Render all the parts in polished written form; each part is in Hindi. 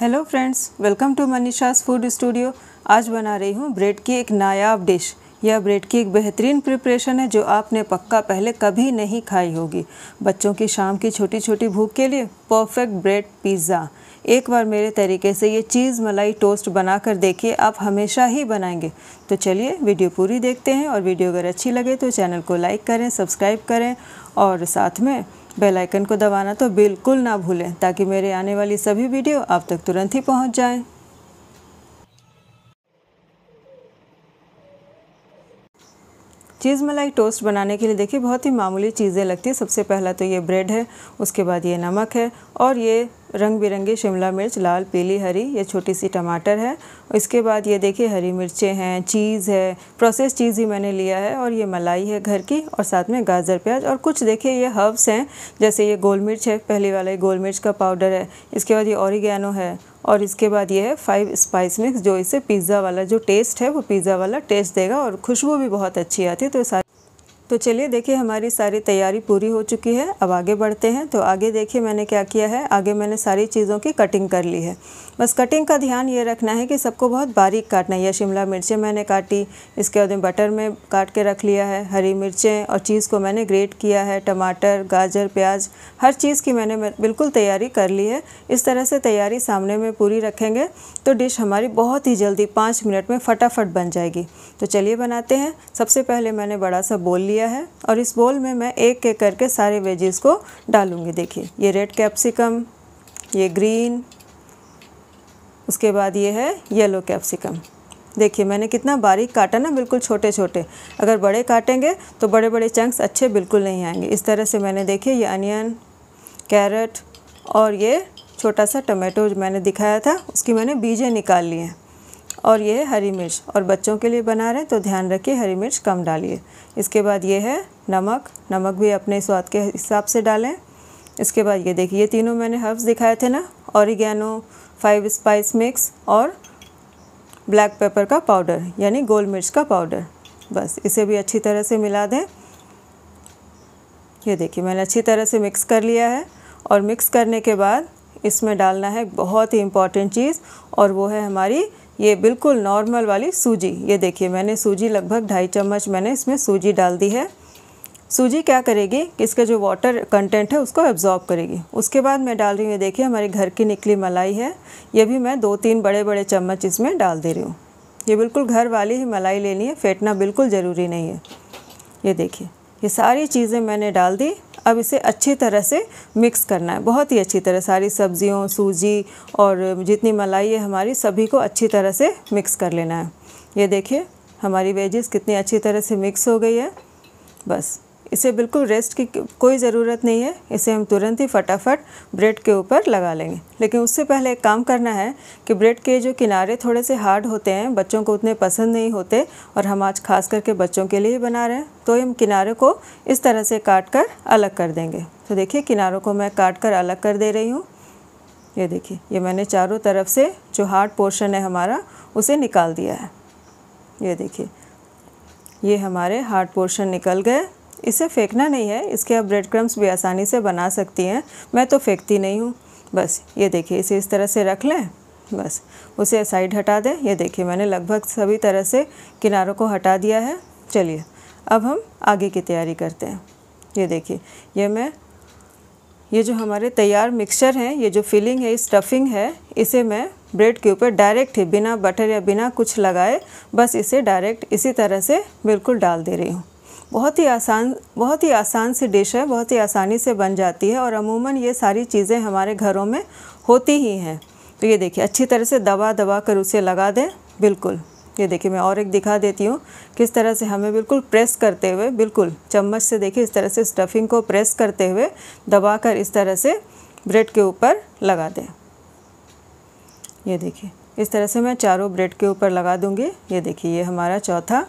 Hello friends, welcome to Manisha's food studio. आज बना रही हूँ ब्रेड की एक नायाब डिश। यह ब्रेड की एक बेहतरीन प्रिपरेशन है जो आपने पक्का पहले कभी नहीं खाई होगी। बच्चों की शाम की छोटी छोटी भूख के लिए परफेक्ट ब्रेड पिज़्ज़ा। एक बार मेरे तरीके से ये चीज़ मलाई टोस्ट बनाकर देखिए, आप हमेशा ही बनाएंगे। तो चलिए वीडियो पूरी देखते हैं, और वीडियो अगर अच्छी लगे तो चैनल को लाइक करें, सब्सक्राइब करें, और साथ में बेल आइकन को दबाना तो बिल्कुल ना भूलें, ताकि मेरे आने वाली सभी वीडियो आप तक तुरंत ही पहुंच जाएं। चीज़ मलाई टोस्ट बनाने के लिए देखिए बहुत ही मामूली चीज़ें लगती है। सबसे पहला तो ये ब्रेड है, उसके बाद ये नमक है, और ये रंग बिरंगी शिमला मिर्च, लाल, पीली, हरी, ये छोटी सी टमाटर है। इसके बाद ये देखिए हरी मिर्चें हैं, चीज़ है, प्रोसेस चीज़ ही मैंने लिया है, और ये मलाई है घर की, और साथ में गाजर, प्याज, और कुछ देखिए ये हर्ब्स हैं, जैसे ये गोल मिर्च है, पहली वाला ये गोल मिर्च का पाउडर है। इसके बाद ये ऑरिगेनो है, और इसके बाद ये है 5 स्पाइस मिक्स, जो इसे पिज़्ज़ा वाला जो टेस्ट है वो पिज़्ज़ा वाला टेस्ट देगा, और खुशबू भी बहुत अच्छी आती है। तो चलिए देखिए हमारी सारी तैयारी पूरी हो चुकी है। अब आगे बढ़ते हैं। तो आगे देखिए मैंने क्या किया है। आगे मैंने सारी चीज़ों की कटिंग कर ली है। बस कटिंग का ध्यान ये रखना है कि सबको बहुत बारीक काटना है। यह शिमला मिर्चें मैंने काटी, इसके बाद बटर में काट के रख लिया है, हरी मिर्चें और चीज़ को मैंने ग्रेट किया है, टमाटर, गाजर, प्याज, हर चीज़ की मैंने बिल्कुल तैयारी कर ली है। इस तरह से तैयारी सामने में पूरी रखेंगे तो डिश हमारी बहुत ही जल्दी 5 मिनट में फटाफट बन जाएगी। तो चलिए बनाते हैं। सबसे पहले मैंने बड़ा सा बोल लिया है, और इस बोल में मैं एक एक करके सारे वेजेस को डालूंगी। देखिए ये रेड कैप्सिकम, ये ग्रीन, उसके बाद ये है येलो कैप्सिकम। देखिए मैंने कितना बारीक काटा ना, बिल्कुल छोटे छोटे। अगर बड़े काटेंगे तो बड़े बड़े चंक्स अच्छे बिल्कुल नहीं आएंगे। इस तरह से मैंने देखिए ये अनियन, कैरेट, और ये छोटा सा टमाटो जो मैंने दिखाया था उसकी मैंने बीजें निकाल ली हैं, और ये है हरी मिर्च। और बच्चों के लिए बना रहे हैं तो ध्यान रखिए हरी मिर्च कम डालिए। इसके बाद ये है नमक, नमक भी अपने स्वाद के हिसाब से डालें। इसके बाद ये देखिए ये तीनों मैंने हर्ब्स दिखाए थे ना, ऑरिगेनो, 5 स्पाइस मिक्स और ब्लैक पेपर का पाउडर यानी गोल मिर्च का पाउडर। बस इसे भी अच्छी तरह से मिला दें। ये देखिए मैंने अच्छी तरह से मिक्स कर लिया है, और मिक्स करने के बाद इसमें डालना है बहुत ही इम्पॉर्टेंट चीज़, और वो है हमारी ये बिल्कुल नॉर्मल वाली सूजी। ये देखिए मैंने सूजी लगभग 2.5 चम्मच मैंने इसमें सूजी डाल दी है। सूजी क्या करेगी कि इसका जो वाटर कंटेंट है उसको एब्जॉर्ब करेगी। उसके बाद मैं डाल रही हूँ, ये देखिए हमारे घर की निकली मलाई है, ये भी मैं 2-3 बड़े बड़े चम्मच इसमें डाल दे रही हूँ। ये बिल्कुल घर वाली ही मलाई लेनी है, फेंटना बिल्कुल ज़रूरी नहीं है। ये देखिए ये सारी चीज़ें मैंने डाल दी। अब इसे अच्छी तरह से मिक्स करना है, बहुत ही अच्छी तरह, सारी सब्जियों, सूजी और जितनी मलाई है हमारी, सभी को अच्छी तरह से मिक्स कर लेना है। ये देखिए हमारी वेजेस कितनी अच्छी तरह से मिक्स हो गई है। बस इसे बिल्कुल रेस्ट की कोई ज़रूरत नहीं है, इसे हम तुरंत ही फटाफट ब्रेड के ऊपर लगा लेंगे। लेकिन उससे पहले एक काम करना है कि ब्रेड के जो किनारे थोड़े से हार्ड होते हैं, बच्चों को उतने पसंद नहीं होते, और हम आज खास करके बच्चों के लिए ही बना रहे हैं, तो हम किनारे को इस तरह से काट कर अलग कर देंगे। तो देखिए किनारों को मैं काट कर अलग कर दे रही हूँ। ये देखिए ये मैंने चारों तरफ से जो हार्ड पोर्शन है हमारा उसे निकाल दिया है। ये देखिए ये हमारे हार्ड पोर्शन निकल गए। इसे फेंकना नहीं है, इसके आप ब्रेड क्रम्स भी आसानी से बना सकती हैं, मैं तो फेंकती नहीं हूँ। बस ये देखिए इसे इस तरह से रख लें, बस उसे साइड हटा दें। ये देखिए मैंने लगभग सभी तरह से किनारों को हटा दिया है। चलिए अब हम आगे की तैयारी करते हैं। ये देखिए ये जो हमारे तैयार मिक्सचर हैं, ये जो फिलिंग है, स्टफिंग है, इसे मैं ब्रेड के ऊपर डायरेक्ट ही बिना बटर या बिना कुछ लगाए बस इसे डायरेक्ट इसी तरह से बिल्कुल डाल दे रही हूँ। बहुत ही आसान सी डिश है, बहुत ही आसानी से बन जाती है, और अमूमन ये सारी चीज़ें हमारे घरों में होती ही हैं। तो ये देखिए अच्छी तरह से दबा कर उसे लगा दें बिल्कुल। ये देखिए मैं और एक दिखा देती हूँ किस तरह से हमें बिल्कुल प्रेस करते हुए, बिल्कुल चम्मच से देखिए इस तरह से स्टफिंग को प्रेस करते हुए दबा कर इस तरह से ब्रेड के ऊपर लगा दें। ये देखिए इस तरह से मैं चारों ब्रेड के ऊपर लगा दूँगी। ये देखिए ये हमारा चौथा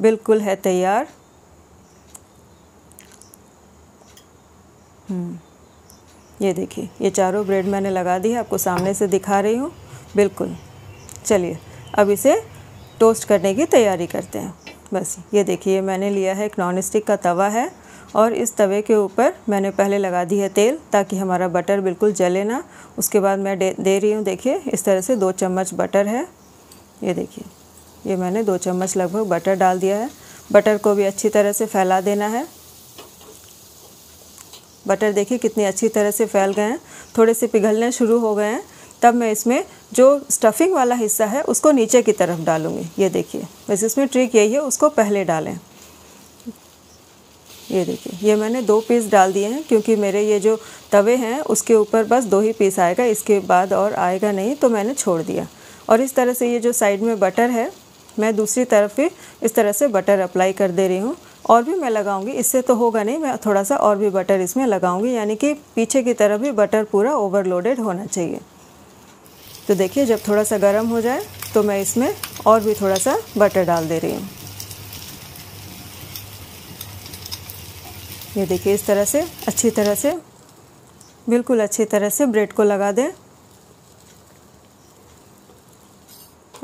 बिल्कुल है तैयार। ये देखिए ये चारों ब्रेड मैंने लगा दी है, आपको सामने से दिखा रही हूँ बिल्कुल। चलिए अब इसे टोस्ट करने की तैयारी करते हैं। बस ये देखिए मैंने लिया है एक नॉन स्टिक का तवा है, और इस तवे के ऊपर मैंने पहले लगा दी है तेल ताकि हमारा बटर बिल्कुल जले ना। उसके बाद मैं दे रही हूँ, देखिए इस तरह से 2 चम्मच बटर है, ये देखिए ये मैंने 2 चम्मच लगभग बटर डाल दिया है। बटर को भी अच्छी तरह से फैला देना है। बटर देखिए कितनी अच्छी तरह से फैल गए हैं, थोड़े से पिघलने शुरू हो गए हैं। तब मैं इसमें जो स्टफिंग वाला हिस्सा है उसको नीचे की तरफ डालूँगी। ये देखिए बस इसमें ट्रिक यही है, उसको पहले डालें। ये देखिए ये मैंने 2 पीस डाल दिए हैं क्योंकि मेरे ये जो तवे हैं उसके ऊपर बस 2 ही पीस आएगा, इसके बाद और आएगा नहीं, तो मैंने छोड़ दिया। और इस तरह से ये जो साइड में बटर है मैं दूसरी तरफ भी इस तरह से बटर अप्लाई कर दे रही हूँ। और भी मैं लगाऊंगी, इससे तो होगा नहीं, मैं थोड़ा सा और भी बटर इसमें लगाऊंगी, यानी कि पीछे की तरफ भी बटर पूरा ओवरलोडेड होना चाहिए। तो देखिए जब थोड़ा सा गर्म हो जाए तो मैं इसमें और भी थोड़ा सा बटर डाल दे रही हूँ। ये देखिए इस तरह से अच्छी तरह से, बिल्कुल अच्छी तरह से ब्रेड को लगा दें।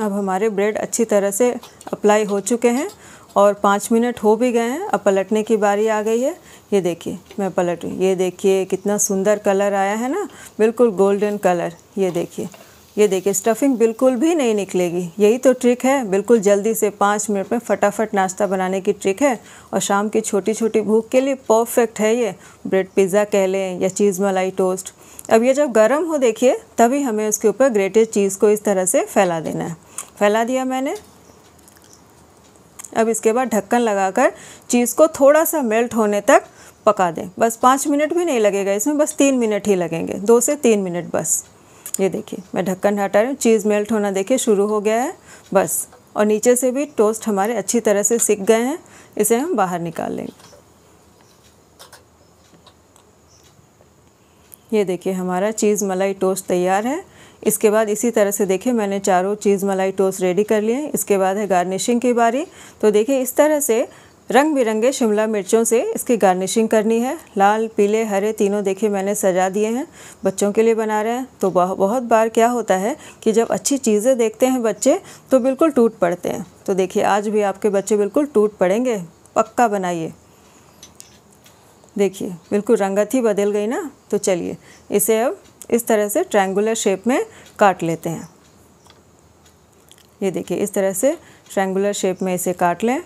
अब हमारे ब्रेड अच्छी तरह से अप्लाई हो चुके हैं और 5 मिनट हो भी गए हैं। अब पलटने की बारी आ गई है। ये देखिए मैं पलट रही हूँ, ये देखिए कितना सुंदर कलर आया है ना, बिल्कुल गोल्डन कलर। ये देखिए स्टफिंग बिल्कुल भी नहीं निकलेगी। यही तो ट्रिक है, बिल्कुल जल्दी से 5 मिनट में फटाफट नाश्ता बनाने की ट्रिक है। और शाम की छोटी छोटी भूख के लिए परफेक्ट है ये ब्रेड पिज़्ज़ा कह लें या चीज़ मलाई टोस्ट। अब ये जब गर्म हो देखिए तभी हमें उसके ऊपर ग्रेटेड चीज़ को इस तरह से फैला देना है। फैला दिया मैंने। अब इसके बाद ढक्कन लगाकर चीज़ को थोड़ा सा मेल्ट होने तक पका दें। बस 5 मिनट भी नहीं लगेगा इसमें, बस 3 मिनट ही लगेंगे, 2 से 3 मिनट बस। ये देखिए मैं ढक्कन हटा रही हूँ, चीज़ मेल्ट होना देखिए शुरू हो गया है बस। और नीचे से भी टोस्ट हमारे अच्छी तरह से सिक गए हैं, इसे हम बाहर निकाल लेंगे। ये देखिए हमारा चीज़ मलाई टोस्ट तैयार है। इसके बाद इसी तरह से देखिए मैंने चारों चीज़ मलाई टोस्ट रेडी कर लिए हैं। इसके बाद है गार्निशिंग की बारी। तो देखिए इस तरह से रंग बिरंगे शिमला मिर्चों से इसकी गार्निशिंग करनी है। लाल पीले हरे तीनों देखिए मैंने सजा दिए हैं। बच्चों के लिए बना रहे हैं तो बहुत बार क्या होता है कि जब अच्छी चीज़ें देखते हैं बच्चे तो बिल्कुल टूट पड़ते हैं। तो देखिए आज भी आपके बच्चे बिल्कुल टूट पड़ेंगे, पक्का बनाइए। देखिए बिल्कुल रंगत ही बदल गई ना। तो चलिए इसे अब इस तरह से ट्रायंगुलर शेप में काट लेते हैं। ये देखिए इस तरह से ट्रायंगुलर शेप में इसे काट लें।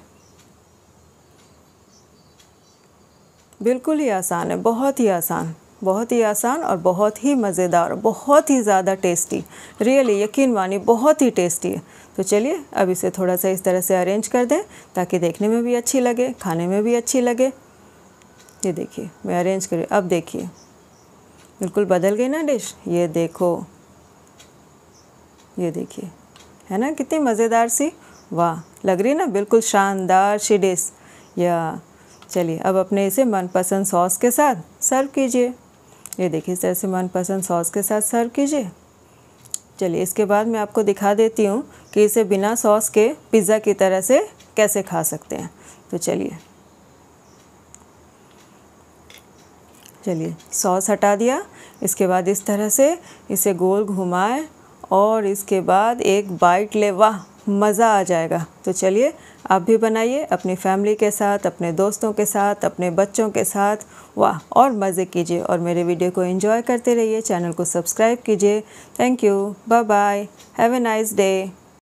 बिल्कुल ही आसान है, बहुत ही आसान और बहुत ही मज़ेदार, बहुत ही ज़्यादा टेस्टी। रियली यकीन मानिए बहुत ही टेस्टी है। तो चलिए अब इसे थोड़ा सा इस तरह से अरेंज कर दें ताकि देखने में भी अच्छी लगे, खाने में भी अच्छी लगे। ये देखिए मैं अरेंज कर रही हूँ। अब देखिए बिल्कुल बदल गई ना डिश। ये देखो, ये देखिए है ना कितनी मज़ेदार सी, वाह लग रही ना, बिल्कुल शानदार सी डिश। या चलिए अब अपने इसे मनपसंद सॉस के साथ सर्व कीजिए। ये देखिए इस तरह से मनपसंद सॉस के साथ सर्व कीजिए। चलिए इसके बाद मैं आपको दिखा देती हूँ कि इसे बिना सॉस के पिज़्ज़ा की तरह से कैसे खा सकते हैं। तो चलिए सॉस हटा दिया। इसके बाद इस तरह से इसे गोल घुमाएं और इसके बाद एक बाइट ले, वाह मज़ा आ जाएगा। तो चलिए आप भी बनाइए अपनी फैमिली के साथ, अपने दोस्तों के साथ, अपने बच्चों के साथ, वाह और मज़े कीजिए। और मेरे वीडियो को एंजॉय करते रहिए, चैनल को सब्सक्राइब कीजिए। Thank you, bye bye, have a nice day.